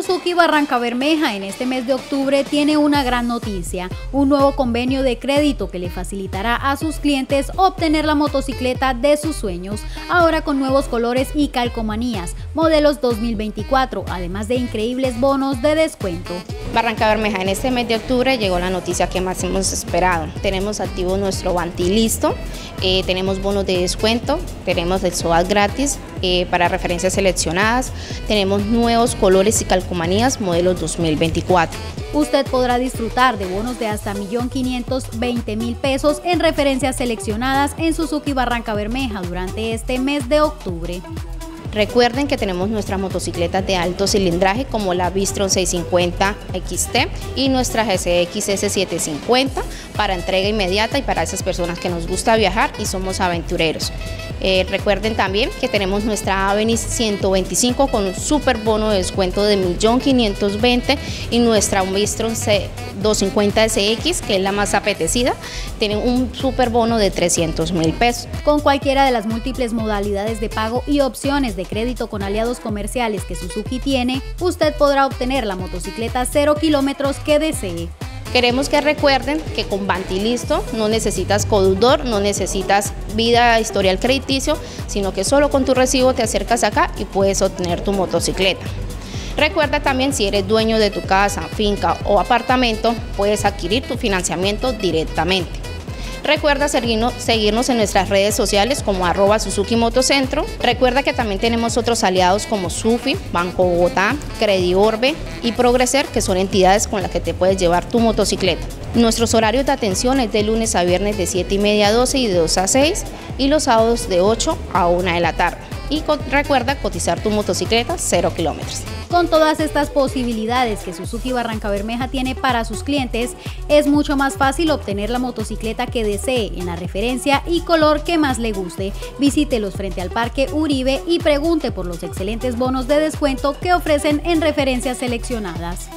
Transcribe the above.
Suzuki Barrancabermeja en este mes de octubre tiene una gran noticia, un nuevo convenio de crédito que le facilitará a sus clientes obtener la motocicleta de sus sueños, ahora con nuevos colores y calcomanías, modelos 2024, además de increíbles bonos de descuento. Barrancabermeja, en este mes de octubre llegó la noticia que más hemos esperado. Tenemos activo nuestro Banti Listo, tenemos bonos de descuento, tenemos el SOAT gratis para referencias seleccionadas, tenemos nuevos colores y calcomanías modelos 2024. Usted podrá disfrutar de bonos de hasta $1.520.000 en referencias seleccionadas en Suzuki Barrancabermeja durante este mes de octubre. Recuerden que tenemos nuestras motocicletas de alto cilindraje como la V-Strom 650 XT y nuestra GSX-S 750 para entrega inmediata y para esas personas que nos gusta viajar y somos aventureros. Recuerden también que tenemos nuestra Avenis 125 con un super bono de descuento de $1.520.000 y nuestra Mistro C 250 SX, que es la más apetecida, tiene un super bono de $300.000. Con cualquiera de las múltiples modalidades de pago y opciones de crédito con aliados comerciales que Suzuki tiene, usted podrá obtener la motocicleta 0 kilómetros que desee. Queremos que recuerden que con Banti Listo no necesitas codeudor, no necesitas vida historial crediticio, sino que solo con tu recibo te acercas acá y puedes obtener tu motocicleta. Recuerda también, si eres dueño de tu casa, finca o apartamento, puedes adquirir tu financiamiento directamente. Recuerda seguirnos en nuestras redes sociales como @SuzukiMotocentro. Recuerda que también tenemos otros aliados como Sufi, Banco Bogotá, CrediOrbe y Progreser, que son entidades con las que te puedes llevar tu motocicleta. Nuestros horarios de atención es de lunes a viernes de 7:30 a 12 y de 2 a 6 y los sábados de 8 a 1 de la tarde. Y recuerda cotizar tu motocicleta 0 kilómetros. Con todas estas posibilidades que Suzuki Barrancabermeja tiene para sus clientes, es mucho más fácil obtener la motocicleta que desee en la referencia y color que más le guste. Visítelos frente al Parque Uribe y pregunte por los excelentes bonos de descuento que ofrecen en referencias seleccionadas.